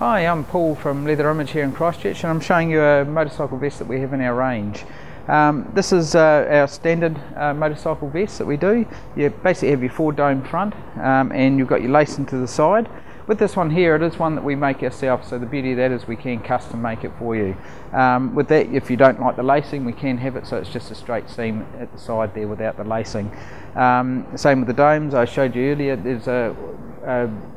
Hi, I'm Paul from Leather Image here in Christchurch, and I'm showing you a motorcycle vest that we have in our range. This is our standard motorcycle vest that we do. You basically have your four dome front and you've got your lacing to the side. With this one here, it is one that we make ourselves, so the beauty of that is we can custom make it for you. With that, if you don't like the lacing, we can have it so it's just a straight seam at the side there without the lacing. Same with the domes. I showed you earlier, there's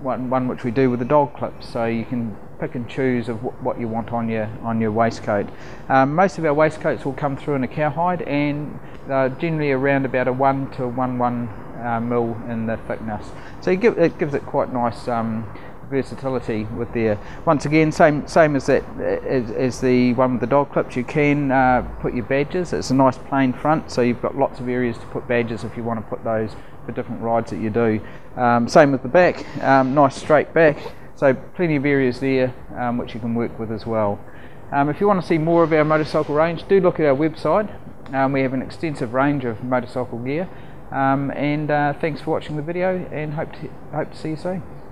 one which we do with the dog clips, so you can pick and choose of what you want on your waistcoat. Most of our waistcoats will come through in a cowhide, and generally around about a 1 to 1.1 mil in the thickness, so it gives it quite nice versatility with there. Once again, same as that as the one with the dog clips, you can put your badges. It's a nice plain front, so you've got lots of areas to put badges if you want to put those for different rides that you do. Same with the back, nice straight back, so plenty of areas there which you can work with as well. If you want to see more of our motorcycle range, do look at our website. We have an extensive range of motorcycle gear. Thanks for watching the video, and hope to see you soon.